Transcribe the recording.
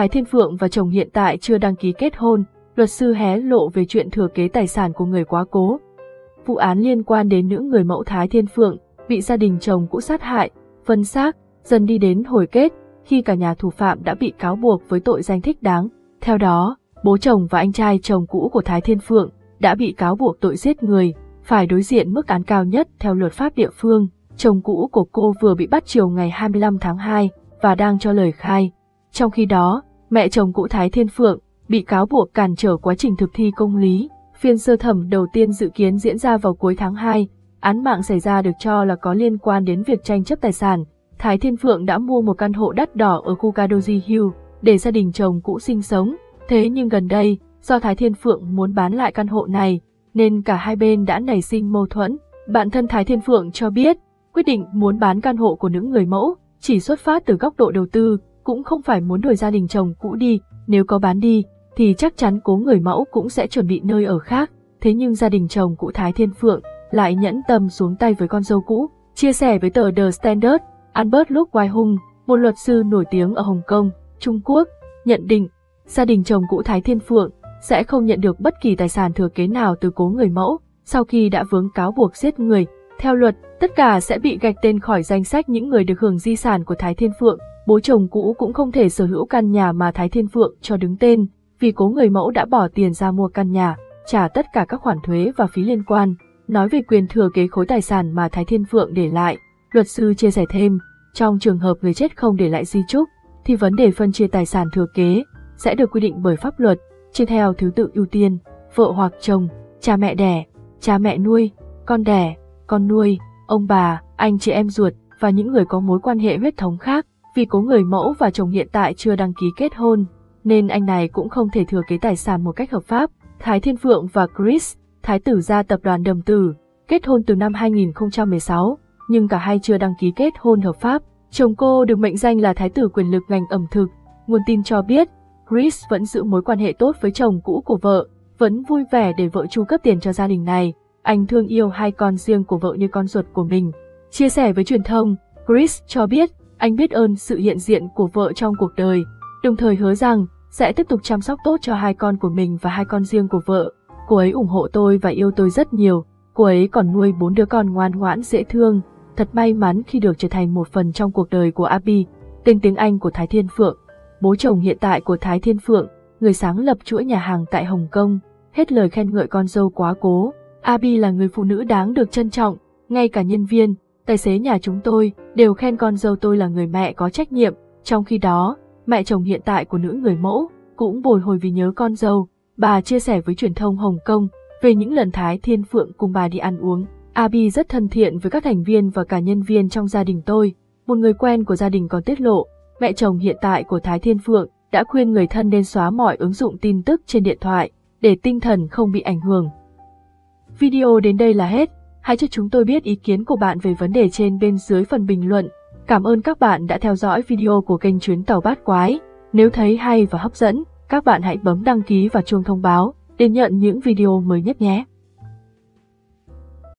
Thái Thiên Phượng và chồng hiện tại chưa đăng ký kết hôn, luật sư hé lộ về chuyện thừa kế tài sản của người quá cố. Vụ án liên quan đến nữ người mẫu Thái Thiên Phượng, bị gia đình chồng cũ sát hại, phân xác, dần đi đến hồi kết, khi cả nhà thủ phạm đã bị cáo buộc với tội danh thích đáng. Theo đó, bố chồng và anh trai chồng cũ của Thái Thiên Phượng đã bị cáo buộc tội giết người, phải đối diện mức án cao nhất theo luật pháp địa phương. Chồng cũ của cô vừa bị bắt chiều ngày 25 tháng 2 và đang cho lời khai. Trong khi đó, mẹ chồng cũ Thái Thiên Phượng bị cáo buộc cản trở quá trình thực thi công lý. Phiên sơ thẩm đầu tiên dự kiến diễn ra vào cuối tháng 2. Án mạng xảy ra được cho là có liên quan đến việc tranh chấp tài sản. Thái Thiên Phượng đã mua một căn hộ đắt đỏ ở khu Kadoji Hill để gia đình chồng cũ sinh sống. Thế nhưng gần đây, do Thái Thiên Phượng muốn bán lại căn hộ này, nên cả hai bên đã nảy sinh mâu thuẫn. Bạn thân Thái Thiên Phượng cho biết, quyết định muốn bán căn hộ của nữ người mẫu chỉ xuất phát từ góc độ đầu tư, cũng không phải muốn đuổi gia đình chồng cũ đi. Nếu có bán đi, thì chắc chắn cố người mẫu cũng sẽ chuẩn bị nơi ở khác. Thế nhưng gia đình chồng cũ Thái Thiên Phượng lại nhẫn tâm xuống tay với con dâu cũ. Chia sẻ với tờ The Standard, Albert Luk Wai Hung, một luật sư nổi tiếng ở Hồng Kông, Trung Quốc, nhận định gia đình chồng cũ Thái Thiên Phượng sẽ không nhận được bất kỳ tài sản thừa kế nào từ cố người mẫu sau khi đã vướng cáo buộc giết người. Theo luật, tất cả sẽ bị gạch tên khỏi danh sách những người được hưởng di sản của Thái Thiên Phượng. Bố chồng cũ cũng không thể sở hữu căn nhà mà Thái Thiên Phượng cho đứng tên, vì cố người mẫu đã bỏ tiền ra mua căn nhà, trả tất cả các khoản thuế và phí liên quan. Nói về quyền thừa kế khối tài sản mà Thái Thiên Phượng để lại, luật sư chia sẻ thêm, trong trường hợp người chết không để lại di chúc, thì vấn đề phân chia tài sản thừa kế sẽ được quy định bởi pháp luật, chia theo thứ tự ưu tiên, vợ hoặc chồng, cha mẹ đẻ, cha mẹ nuôi, con đẻ, con nuôi, ông bà, anh chị em ruột và những người có mối quan hệ huyết thống khác. Vì cố người mẫu và chồng hiện tại chưa đăng ký kết hôn, nên anh này cũng không thể thừa kế tài sản một cách hợp pháp. Thái Thiên Phượng và Chris, thái tử gia tập đoàn Đầm Tử, kết hôn từ năm 2016, nhưng cả hai chưa đăng ký kết hôn hợp pháp. Chồng cô được mệnh danh là thái tử quyền lực ngành ẩm thực. Nguồn tin cho biết, Chris vẫn giữ mối quan hệ tốt với chồng cũ của vợ, vẫn vui vẻ để vợ chu cấp tiền cho gia đình này. Anh thương yêu hai con riêng của vợ như con ruột của mình. Chia sẻ với truyền thông, Chris cho biết anh biết ơn sự hiện diện của vợ trong cuộc đời, đồng thời hứa rằng sẽ tiếp tục chăm sóc tốt cho hai con của mình và hai con riêng của vợ. Cô ấy ủng hộ tôi và yêu tôi rất nhiều. Cô ấy còn nuôi 4 đứa con ngoan ngoãn dễ thương. Thật may mắn khi được trở thành một phần trong cuộc đời của Abby, tên tiếng Anh của Thái Thiên Phượng. Bố chồng hiện tại của Thái Thiên Phượng, người sáng lập chuỗi nhà hàng tại Hồng Kông, hết lời khen ngợi con dâu quá cố. Abby là người phụ nữ đáng được trân trọng, ngay cả nhân viên, tài xế nhà chúng tôi đều khen con dâu tôi là người mẹ có trách nhiệm. Trong khi đó, mẹ chồng hiện tại của nữ người mẫu cũng bồi hồi vì nhớ con dâu. Bà chia sẻ với truyền thông Hồng Kông về những lần Thái Thiên Phượng cùng bà đi ăn uống. Abby rất thân thiện với các thành viên và cả nhân viên trong gia đình tôi. Một người quen của gia đình còn tiết lộ, mẹ chồng hiện tại của Thái Thiên Phượng đã khuyên người thân nên xóa mọi ứng dụng tin tức trên điện thoại để tinh thần không bị ảnh hưởng. Video đến đây là hết. Hãy cho chúng tôi biết ý kiến của bạn về vấn đề trên bên dưới phần bình luận. Cảm ơn các bạn đã theo dõi video của kênh Chuyến Tàu Bát Quái. Nếu thấy hay và hấp dẫn, các bạn hãy bấm đăng ký và chuông thông báo để nhận những video mới nhất nhé.